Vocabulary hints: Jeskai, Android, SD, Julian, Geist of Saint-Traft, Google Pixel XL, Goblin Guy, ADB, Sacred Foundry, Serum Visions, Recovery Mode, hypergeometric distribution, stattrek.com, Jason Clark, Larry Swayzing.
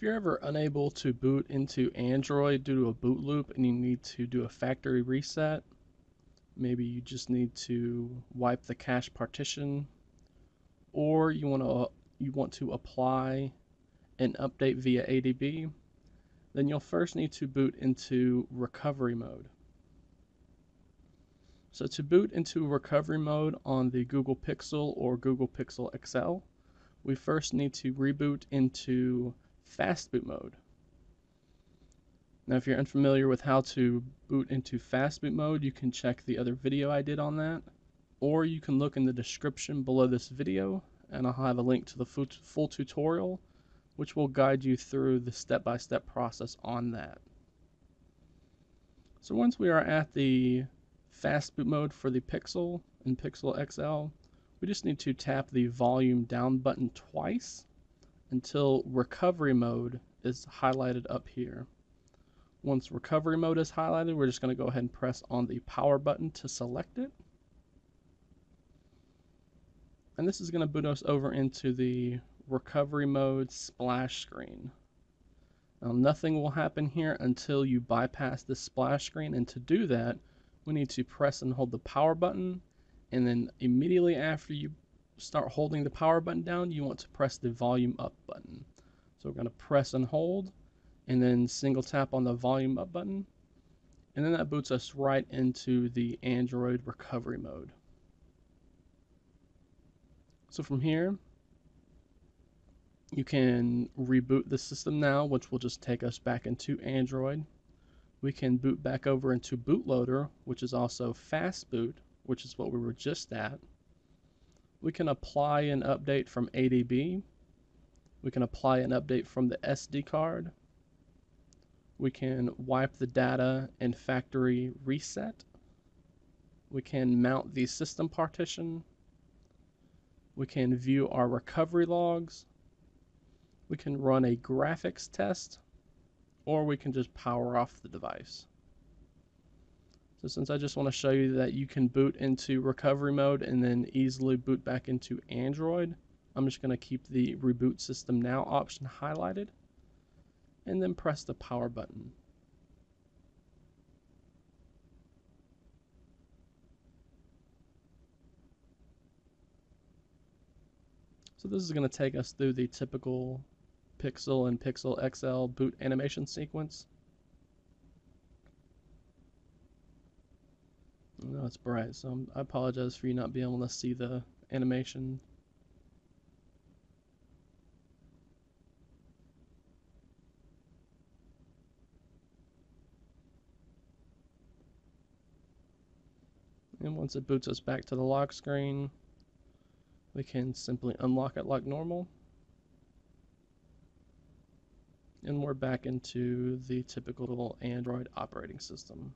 If you're ever unable to boot into Android due to a boot loop and you need to do a factory reset, maybe you just need to wipe the cache partition, or you want to apply an update via ADB, then you'll first need to boot into recovery mode. So to boot into recovery mode on the Google Pixel or Google Pixel XL, we first need to reboot into fast boot mode. Now if you're unfamiliar with how to boot into fast boot mode, you can check the other video I did on that, or you can look in the description below this video and I'll have a link to the full tutorial which will guide you through the step-by-step process on that. So once we are at the fast boot mode for the Pixel and Pixel XL, we just need to tap the volume down button twice until recovery mode is highlighted up here. Once recovery mode is highlighted, we're just going to go ahead and press on the power button to select it. And this is going to boot us over into the recovery mode splash screen. Now nothing will happen here until you bypass the splash screen, and to do that we need to press and hold the power button, and then immediately after you start holding the power button down, you want to press the volume up button. So we're going to press and hold and then single tap on the volume up button, and then that boots us right into the Android recovery mode. So from here you can reboot the system now, which will just take us back into Android. We can boot back over into bootloader, which is also fast boot, which is what we were just at. We can apply an update from ADB. We can apply an update from the SD card. We can wipe the data and factory reset. We can mount the system partition. We can view our recovery logs. We can run a graphics test, or we can just power off the device. So since I just want to show you that you can boot into recovery mode and then easily boot back into Android, I'm just going to keep the reboot system now option highlighted and then press the power button. So this is going to take us through the typical Pixel and Pixel XL boot animation sequence. No, it's bright, so I apologize for you not being able to see the animation. And once it boots us back to the lock screen, we can simply unlock it like normal. And we're back into the typical Android operating system.